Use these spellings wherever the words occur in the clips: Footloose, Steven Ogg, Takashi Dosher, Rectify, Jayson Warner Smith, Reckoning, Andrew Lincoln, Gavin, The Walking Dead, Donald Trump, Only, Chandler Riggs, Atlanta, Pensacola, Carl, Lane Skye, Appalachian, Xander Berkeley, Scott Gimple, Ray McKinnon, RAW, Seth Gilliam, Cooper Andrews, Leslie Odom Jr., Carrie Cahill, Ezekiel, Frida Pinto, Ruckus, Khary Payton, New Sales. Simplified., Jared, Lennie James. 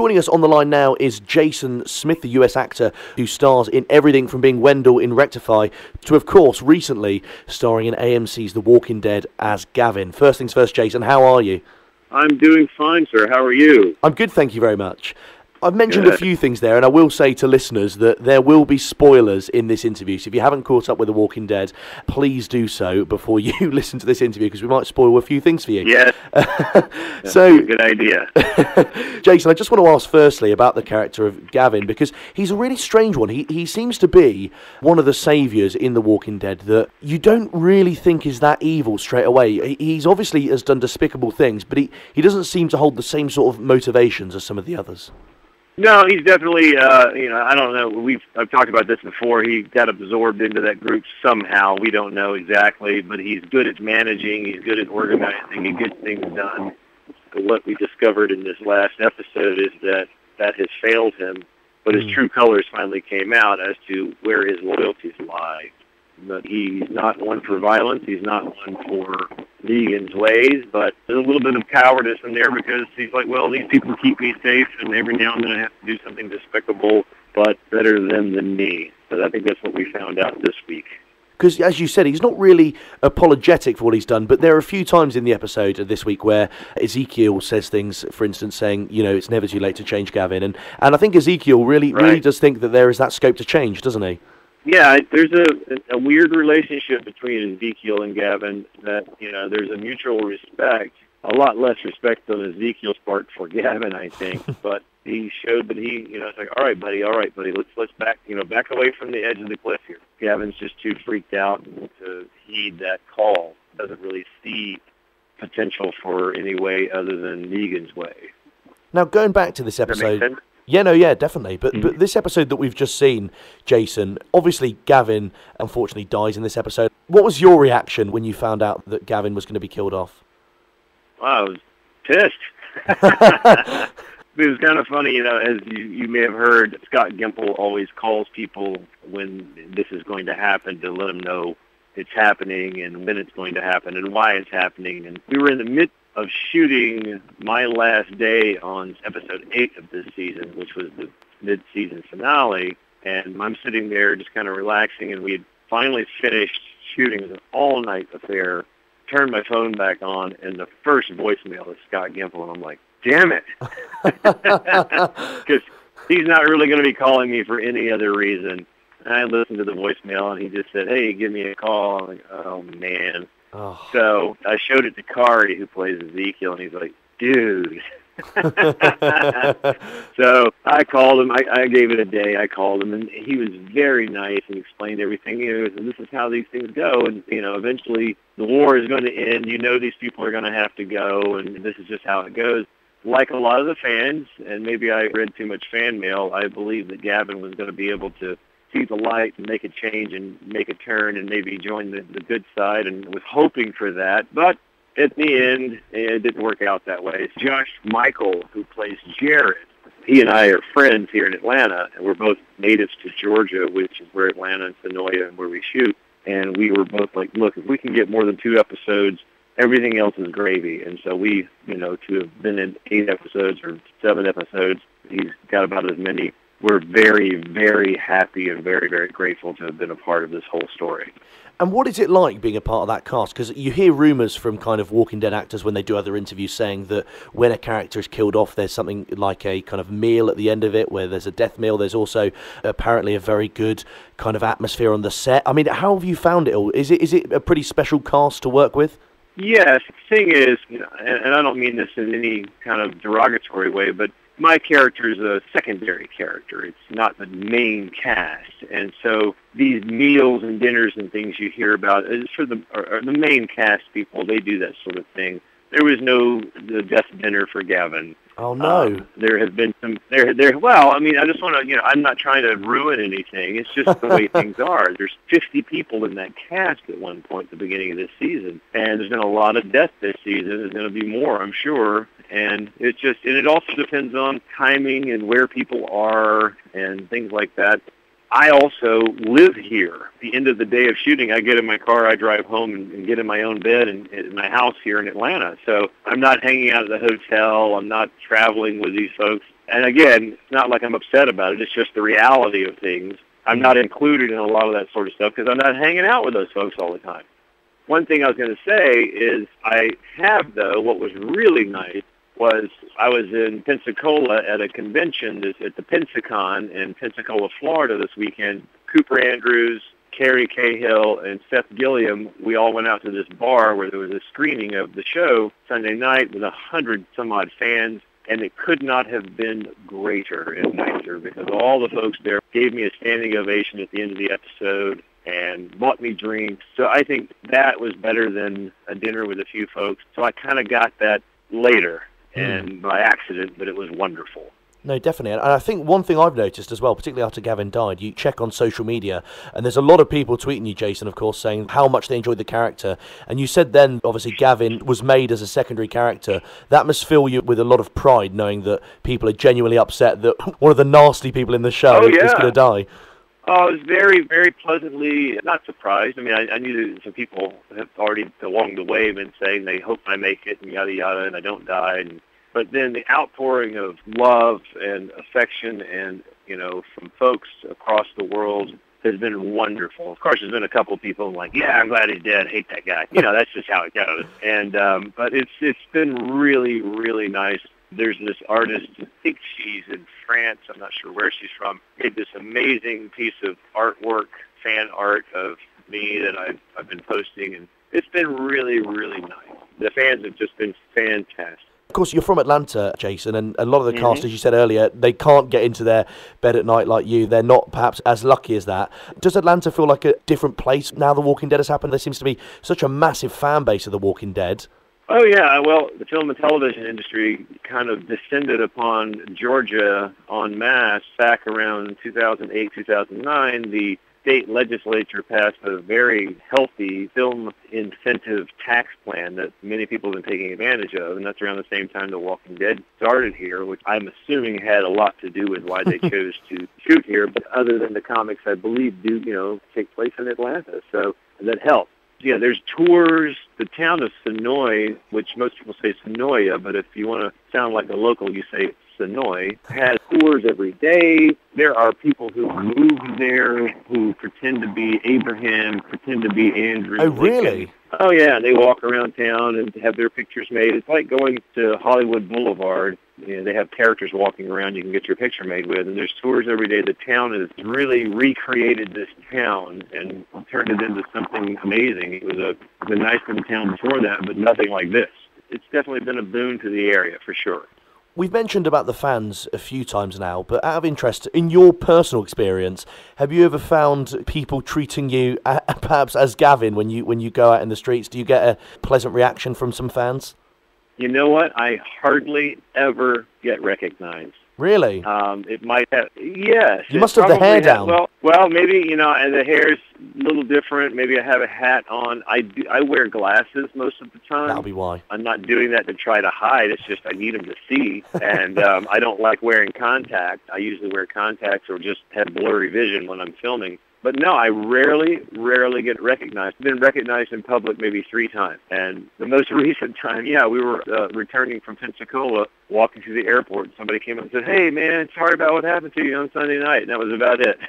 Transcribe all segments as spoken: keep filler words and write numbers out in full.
Joining us on the line now is Jayson Smith, the U S actor who stars in everything from being Wendell in Rectify to, of course, recently starring in A M C's The Walking Dead as Gavin. First things first, Jayson, how are you? I'm doing fine, sir. How are you? I'm good, thank you very much. I've mentioned Good. a few things there, and I will say to listeners that there will be spoilers in this interview, so if you haven't caught up with The Walking Dead, please do so before you listen to this interview, because we might spoil a few things for you. Yes, that's so, a good idea. Jayson, I just want to ask firstly about the character of Gavin, because he's a really strange one. He, he seems to be one of the saviours in The Walking Dead that you don't really think is that evil straight away. He's obviously has done despicable things, but he, he doesn't seem to hold the same sort of motivations as some of the others. No, he's definitely, uh, you know, I don't know, we've, I've talked about this before, he got absorbed into that group somehow, we don't know exactly, but he's good at managing, he's good at organizing, he gets things done. But what we discovered in this last episode is that that has failed him, but his true colors finally came out as to where his loyalties lie. But he's not one for violence, he's not one for Negan's ways, but there's a little bit of cowardice in there because he's like, well, these people keep me safe, and every now and then I have to do something despicable, but better them than me. So I think that's what we found out this week. Because, as you said, he's not really apologetic for what he's done, but there are a few times in the episode this week where Ezekiel says things, for instance, saying, you know, it's never too late to change, Gavin, and, and I think Ezekiel really, right. really does think that there is that scope to change, doesn't he? Yeah, there's a, a weird relationship between Ezekiel and Gavin that, you know, there's a mutual respect, a lot less respect on Ezekiel's part for Gavin, I think, but he showed that he, you know, it's like, all right, buddy, all right, buddy, let's, let's back, you know, back away from the edge of the cliff here. Gavin's just too freaked out to heed that call, doesn't really see potential for any way other than Negan's way. Now, going back to this episode... Yeah, no, yeah, definitely. But mm. but this episode that we've just seen, Jayson, obviously Gavin unfortunately dies in this episode. What was your reaction when you found out that Gavin was going to be killed off? Wow, I was pissed. It was kind of funny, you know, as you, you may have heard, Scott Gimple always calls people when this is going to happen to let them know it's happening and when it's going to happen and why it's happening. And we were in the midst of shooting my last day on episode eight of this season, which was the mid-season finale, and I'm sitting there just kind of relaxing, and we had finally finished shooting. It was an all-night affair. Turned my phone back on, and the first voicemail is Scott Gimple, and I'm like, damn it! Because he's not really going to be calling me for any other reason. And I listened to the voicemail, and he just said, hey, give me a call. I'm like, oh, man. Oh. So I showed it to Khary, who plays Ezekiel, and he's like, dude. So I called him. I, I gave it a day. I called him, and he was very nice and explained everything. You know, this is how these things go, and, you know, eventually the war is going to end. You know these people are going to have to go, and this is just how it goes. Like a lot of the fans, and maybe I read too much fan mail, I believe that Gavin was going to be able to see the light and make a change and make a turn and maybe join the, the good side, and was hoping for that. But at the end, it didn't work out that way. It's Josh Michael, who plays Jared. He and I are friends here in Atlanta, and we're both natives to Georgia, which is where Atlanta and Senoia and where we shoot. And we were both like, look, if we can get more than two episodes, everything else is gravy. And so we, you know, to have been in eight episodes or seven episodes, he's got about as many. We're very, very happy and very, very grateful to have been a part of this whole story. And what is it like being a part of that cast? Because you hear rumours from kind of Walking Dead actors when they do other interviews saying that when a character is killed off, there's something like a kind of meal at the end of it, where there's a death meal. There's also apparently a very good kind of atmosphere on the set. I mean, how have you found it all? Is it is it a pretty special cast to work with? Yes. The thing is, and I don't mean this in any kind of derogatory way, but my character is a secondary character. It's not the main cast. And so these meals and dinners and things you hear about is for the, are, are the main cast people. They do that sort of thing. There was no the death dinner for Gavin. Oh, no. Um, there have been some... There, there. Well, I mean, I just want to... You know, I'm not trying to ruin anything. It's just the way things are. There's fifty people in that cast at one point at the beginning of this season. And there's been a lot of death this season. There's going to be more, I'm sure. And it's just... And it also depends on timing and where people are and things like that. I also live here. The end of the day of shooting, I get in my car, I drive home and, and get in my own bed and in my house here in Atlanta. So I'm not hanging out at the hotel. I'm not traveling with these folks. And again, it's not like I'm upset about it. It's just the reality of things. I'm not included in a lot of that sort of stuff because I'm not hanging out with those folks all the time. One thing I was going to say is I have, though, what was really nice was I was in Pensacola at a convention this, at the Pensacon in Pensacola, Florida this weekend. Cooper Andrews, Carrie Cahill, and Seth Gilliam, we all went out to this bar where there was a screening of the show Sunday night with a hundred some odd fans. And it could not have been greater and nicer because all the folks there gave me a standing ovation at the end of the episode and bought me drinks. So I think that was better than a dinner with a few folks. So I kind of got that later mm. and by accident, but it was wonderful. No, definitely. And I think one thing I've noticed as well, particularly after Gavin died, you check on social media and there's a lot of people tweeting you, Jayson, of course, saying how much they enjoyed the character. And you said then, obviously, Gavin was made as a secondary character. That must fill you with a lot of pride, knowing that people are genuinely upset that one of the nasty people in the show oh, yeah. is going to die. Oh, I was very, very pleasantly not surprised. I mean, I, I knew that some people have already along the way been saying they hope I make it and yada, yada, and I don't die and... But then the outpouring of love and affection and, you know, from folks across the world has been wonderful. Of course, there's been a couple of people like, yeah, I'm glad he's dead. I hate that guy. You know, that's just how it goes. And, um, but it's, it's been really, really nice. There's this artist, I think she's in France. I'm not sure where she's from. Made this amazing piece of artwork, fan art of me that I've, I've been posting. And it's been really, really nice. The fans have just been fantastic. Of course, you're from Atlanta, Jayson, and a lot of the mm-hmm. cast, as you said earlier, they can't get into their bed at night like you. They're not perhaps as lucky as that. Does Atlanta feel like a different place now The Walking Dead has happened? There seems to be such a massive fan base of The Walking Dead. Oh, yeah. Well, the film and television industry kind of descended upon Georgia en masse back around two thousand eight, two thousand nine. The state legislature passed a very healthy film incentive tax plan that many people have been taking advantage of, and that's around the same time The Walking Dead started here, which I'm assuming had a lot to do with why they chose to shoot here, but other than the comics, I believe, do, you know, take place in Atlanta, so that helped. Yeah, there's tours. The town of Senoia, which most people say Senoia, but if you want to sound like a local, you say Senoia, has tours every day. There are people who move there who pretend to be Abraham, pretend to be Andrew. Oh, really? Oh, yeah. They walk around town and have their pictures made. It's like going to Hollywood Boulevard. You know, they have characters walking around you can get your picture made with, and there's tours every day. The town has really recreated this town and turned it into something amazing. It was a, it was a nice little town before that, but nothing like this. It's definitely been a boon to the area, for sure. We've mentioned about the fans a few times now, but out of interest, in your personal experience, have you ever found people treating you uh, perhaps as Gavin when you when you go out in the streets? Do you get a pleasant reaction from some fans? You know what? I hardly ever get recognized. Really? Um, it might have. Yes. You must have the hair down. Has, well, well, maybe, you know, and the hair's a little different. Maybe I have a hat on. I do, I wear glasses most of the time. That'll be why. I'm not doing that to try to hide. It's just I need them to see. And um, I don't like wearing contacts. I usually wear contacts or just have blurry vision when I'm filming. But no, I rarely, rarely get recognized. I've been recognized in public maybe three times. And the most recent time, yeah, we were uh, returning from Pensacola, walking through the airport, and somebody came up and said, "Hey, man, sorry about what happened to you on Sunday night." And that was about it.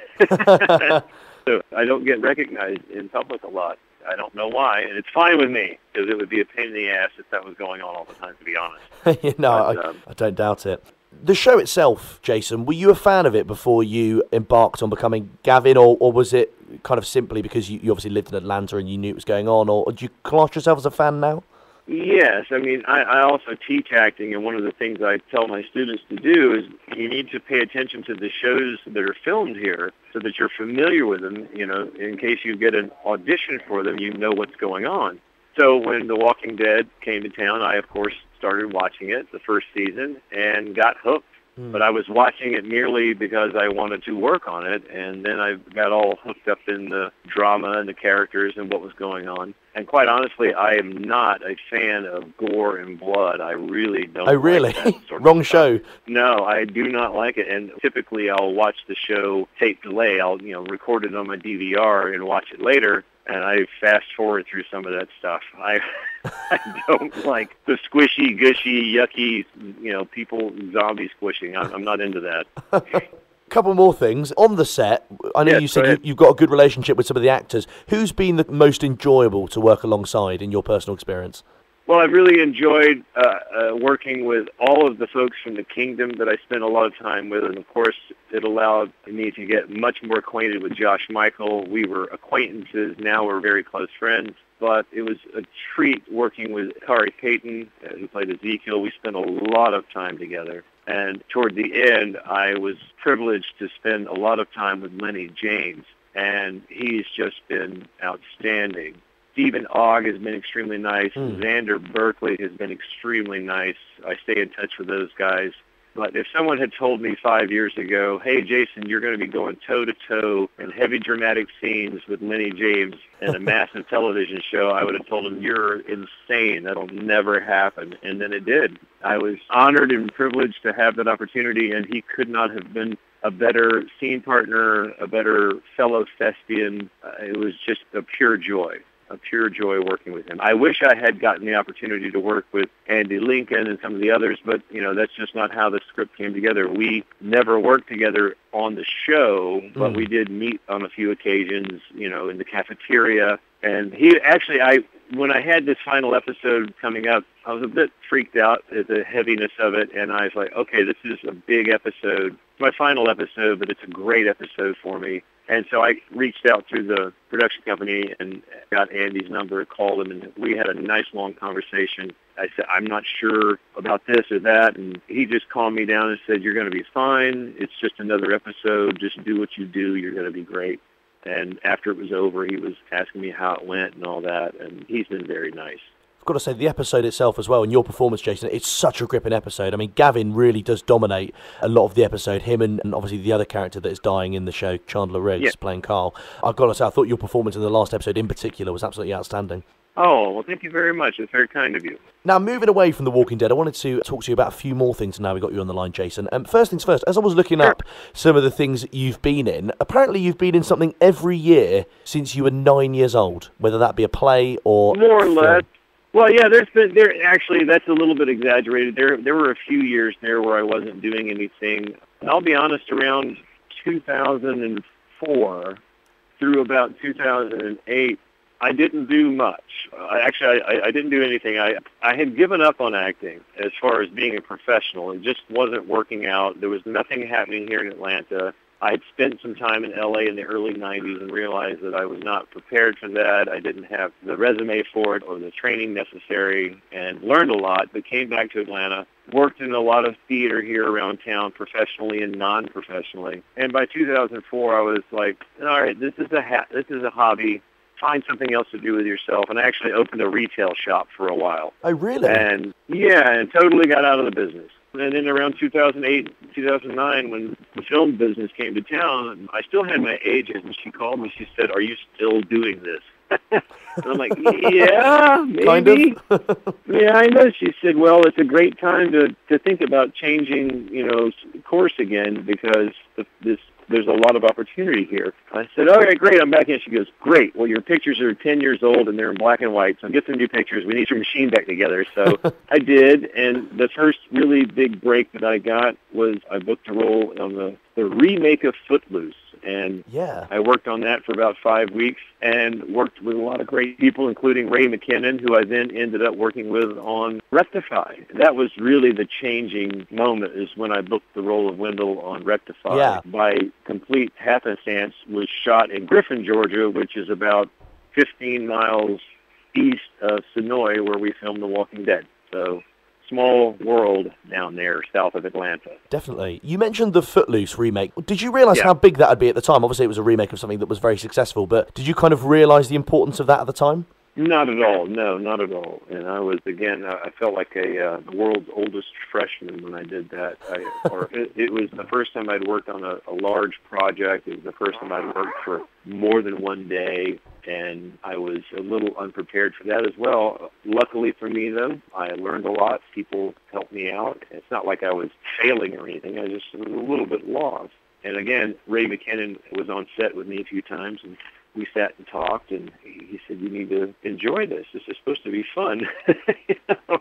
So I don't get recognized in public a lot. I don't know why, and it's fine with me, because it would be a pain in the ass if that was going on all the time, to be honest. you know, but, I, um, I don't doubt it. The show itself, Jayson, were you a fan of it before you embarked on becoming Gavin, or, or was it kind of simply because you, you obviously lived in Atlanta and you knew it was going on, or, or do you class yourself as a fan now? Yes. I mean, I, I also teach acting, and one of the things I tell my students to do is you need to pay attention to the shows that are filmed here so that you're familiar with them, you know, in case you get an audition for them, you know what's going on. So when The Walking Dead came to town, I, of course, started watching it, the first season, and got hooked. Mm. But I was watching it merely because I wanted to work on it, and then I got all hooked up in the drama and the characters and what was going on. And quite honestly, I am not a fan of gore and blood. I really don't. I really like that sort of wrong stuff. Show. No, I do not like it. And typically, I'll watch the show tape delay. I'll you know record it on my D V R and watch it later. And I fast forward through some of that stuff. I I don't like the squishy, gushy, yucky, you know, people zombie squishing. I'm, I'm not into that. Couple more things on the set. I know yeah, you said you, you've got a good relationship with some of the actors. Who's been the most enjoyable to work alongside in your personal experience? Well, I've really enjoyed uh, uh, working with all of the folks from the Kingdom that I spent a lot of time with, and of course it allowed me to get much more acquainted with Josh Michael. We were acquaintances, now we're very close friends. But it was a treat working with Khary Payton, who played Ezekiel. We spent a lot of time together. And toward the end, I was privileged to spend a lot of time with Lennie James, and he's just been outstanding. Steven Ogg has been extremely nice. Mm. Xander Berkeley has been extremely nice. I stay in touch with those guys. But if someone had told me five years ago, hey, Jayson, you're going to be going toe-to-toe in heavy dramatic scenes with Lennie James in a massive television show, I would have told him, you're insane. That'll never happen. And then it did. I was honored and privileged to have that opportunity, and he could not have been a better scene partner, a better fellow thespian. Uh, it was just a pure joy. A pure joy working with him. I wish I had gotten the opportunity to work with Andy Lincoln and some of the others, but, you know, that's just not how the script came together. We never worked together on the show, but mm. we did meet on a few occasions, you know, in the cafeteria. And he actually, I when I had this final episode coming up, I was a bit freaked out at the heaviness of it, and I was like, okay, this is a big episode. It's my final episode, but it's a great episode for me. And so I reached out to the production company and got Andy's number, called him, and we had a nice long conversation. I said, I'm not sure about this or that, and he just calmed me down and said, you're going to be fine. It's just another episode. Just do what you do. You're going to be great. And after it was over, he was asking me how it went and all that, and he's been very nice. I've got to say, the episode itself as well, and your performance, Jayson, it's such a gripping episode. I mean, Gavin really does dominate a lot of the episode, him and, and obviously the other character that is dying in the show, Chandler Riggs, yeah. playing Carl. I've got to say, I thought your performance in the last episode in particular was absolutely outstanding. Oh, well, thank you very much. It's very kind of you. Now, moving away from The Walking Dead, I wanted to talk to you about a few more things now we've got you on the line, Jayson. Um, first things first, as I was looking up some of the things you've been in, apparently you've been in something every year since you were nine years old, whether that be a play or... More or less. Well, yeah, there's been, there, actually, that's a little bit exaggerated. There there were a few years there where I wasn't doing anything. And I'll be honest, around two thousand four through about two thousand eight, I didn't do much. I, actually, I, I didn't do anything. I, I had given up on acting as far as being a professional. It just wasn't working out. There was nothing happening here in Atlanta. I had spent some time in L A in the early nineties and realized that I was not prepared for that. I didn't have the resume for it or the training necessary, and learned a lot, but came back to Atlanta, worked in a lot of theater here around town professionally and non-professionally. And by two thousand four, I was like, all right, this is a ha- this is a hobby. Find something else to do with yourself. And I actually opened a retail shop for a while. Oh, really? And yeah, and totally got out of the business. And then around two thousand eight, two thousand nine, when the film business came to town, I still had my agent, and she called me. She said, are you still doing this? And I'm like, yeah, maybe. Kind of. Yeah, I know. She said, well, it's a great time to, to think about changing, you know, course again, because this there's a lot of opportunity here. I said, all right, great, I'm back in. She goes, great. Well, your pictures are ten years old, and they're in black and white, so get some new pictures. We need your machine back together. So I did, and the first really big break that I got was I booked a role on the, the remake of Footloose, and yeah. I worked on that for about five weeks and worked with a lot of great people, including Ray McKinnon, who I then ended up working with on Rectify. That was really the changing moment, is when I booked the role of Wendell on Rectify. Yeah. By complete happenstance, was shot in Griffin, Georgia, which is about fifteen miles east of Senoia, where we filmed The Walking Dead. So... small world down there south of Atlanta. Definitely. You mentioned the Footloose remake. Did you realise yeah. how big that would be at the time? Obviously, it was a remake of something that was very successful, but did you kind of realise the importance of that at the time? Not at all. No, not at all. And I was, again, I felt like a uh, the world's oldest freshman when I did that. I, or it, it was the first time I'd worked on a, a large project. It was the first time I'd worked for more than one day. and I was a little unprepared for that as well. Luckily for me, though, I learned a lot. People helped me out. It's not like I was failing or anything. I was just a little bit lost. And again, Ray McKinnon was on set with me a few times, and we sat and talked, and he said, you need to enjoy this. This is supposed to be fun. You know?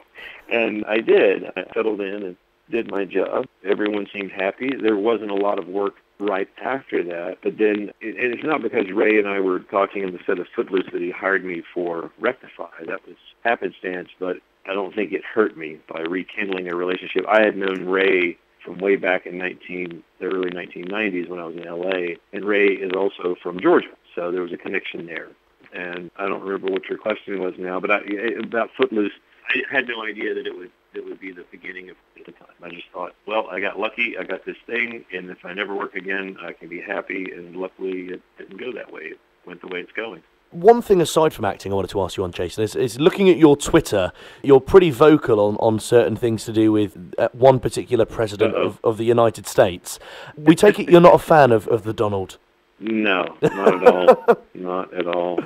And I did. I settled in and did my job. Everyone seemed happy. There wasn't a lot of work right after that. But then, and it's not because Ray and I were talking in the set of Footloose that he hired me for Rectify. That was happenstance, but I don't think it hurt me by rekindling a relationship. I had known Ray from way back in nineteen, the early nineteen nineties when I was in L A, and Ray is also from Georgia, so there was a connection there. And I don't remember what your question was now, but I, about Footloose, I had no idea that it would it would be the beginning of at the time. I just thought, well, I got lucky, I got this thing, and if I never work again, I can be happy, and luckily it didn't go that way. It went the way it's going. One thing aside from acting I wanted to ask you on, Jayson, is, is looking at your Twitter, you're pretty vocal on, on certain things to do with uh, one particular president of, of the United States. We take it you're not a fan of, of the Donald? No, not at all. Not at all.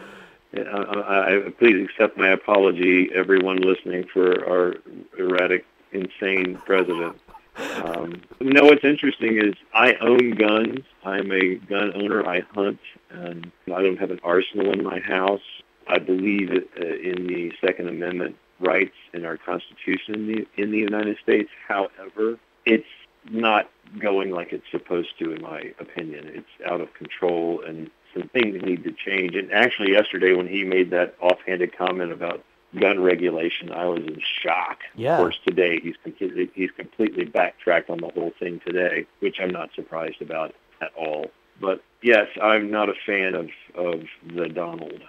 I, I, I, please accept my apology, everyone listening, for our erratic, insane president. Um, no, what's interesting is I own guns. I'm a gun owner. I hunt, and I don't have an arsenal in my house. I believe in the Second Amendment rights in our Constitution in the, in the United States. However, it's not going like it's supposed to, in my opinion. It's out of control, and some things need to change. And actually, yesterday when he made that offhanded comment about gun regulation, I was in shock. Yeah. Of course, today he's completely he's completely backtracked on the whole thing today, which I'm not surprised about at all. But yes, I'm not a fan of, of the Donald.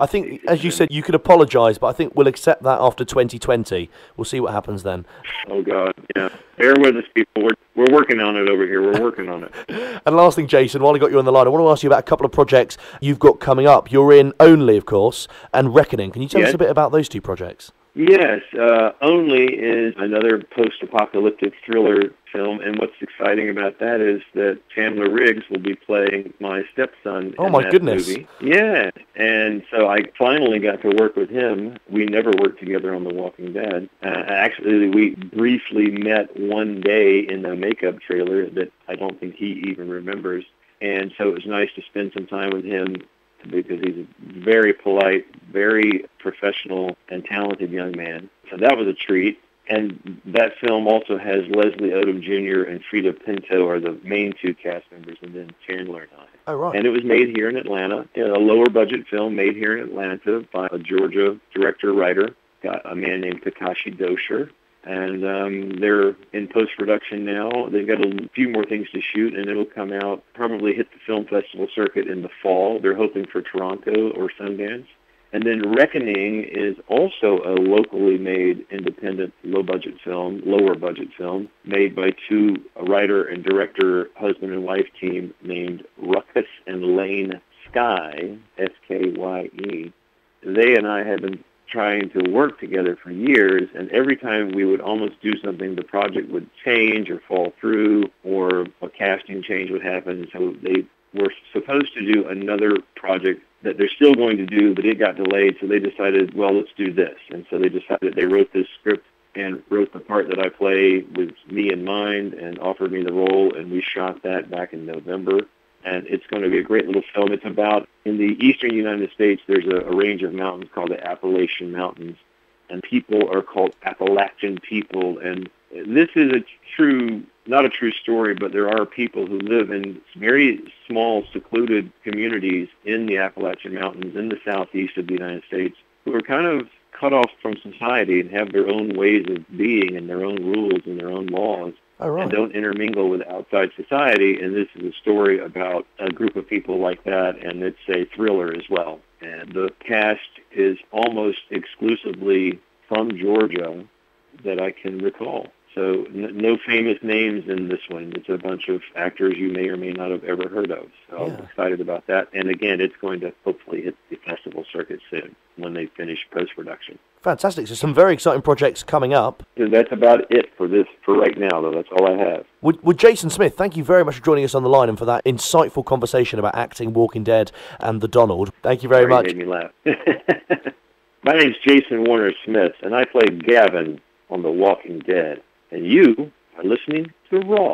I think, as you said, you could apologise, but I think we'll accept that after twenty twenty. We'll see what happens then. Oh, God, yeah. Bear with us, people. We're, we're working on it over here. We're working on it. And last thing, Jayson, while I got you on the line, I want to ask you about a couple of projects you've got coming up. You're in Only, of course, and Reckoning. Can you tell yes. us a bit about those two projects? Yes. Uh, Only is another post-apocalyptic thriller film, and what's exciting about that is that Chandler Riggs will be playing my stepson oh, in my that goodness. movie. Yeah, and so I finally got to work with him. We never worked together on The Walking Dead. Uh, actually, we briefly met one day in the makeup trailer that I don't think he even remembers, and so it was nice to spend some time with him, because he's a very polite, very professional, and talented young man. So that was a treat. And that film also has Leslie Odom Junior and Frida Pinto are the main two cast members, and then Chandler and I. Oh, right. And it was made here in Atlanta, a lower-budget film made here in Atlanta by a Georgia director-writer, a man named Takashi Dosher. And um, they're in post-production now. They've got a few more things to shoot, and it'll come out, probably hit the film festival circuit in the fall. They're hoping for Toronto or Sundance. And then Reckoning is also a locally made, independent, low-budget film, lower-budget film, made by two a writer and director, husband and wife team named Ruckus and Lane Skye, S K Y E. They and I have been trying to work together for years, and every time we would almost do something, the project would change or fall through, or a casting change would happen. So they were supposed to do another project that they're still going to do, but it got delayed, so they decided, well, let's do this. And so they decided, they wrote this script and wrote the part that I play with me in mind and offered me the role, and we shot that back in November. And it's going to be a great little film. It's about, in the eastern United States, there's a, a range of mountains called the Appalachian Mountains, and people are called Appalachian people. And this is a true, not a true story, but there are people who live in very small, secluded communities in the Appalachian Mountains in the southeast of the United States who are kind of cut off from society and have their own ways of being and their own rules and their own laws. Oh, right. And don't intermingle with outside society. And this is a story about a group of people like that, and it's a thriller as well. And the cast is almost exclusively from Georgia that I can recall. So n- no famous names in this one. It's a bunch of actors you may or may not have ever heard of. So yeah. I'm excited about that. And again, it's going to hopefully hit the festival circuit soon when they finish post-production. Fantastic. So some very exciting projects coming up. And that's about it for this, for right now, though. That's all I have. Well, well, Jayson Smith, thank you very much for joining us on the line and for that insightful conversation about acting, Walking Dead, and The Donald. Thank you very much. You made me laugh. My name's Jayson Warner Smith, and I play Gavin on The Walking Dead. And you are listening to Raw.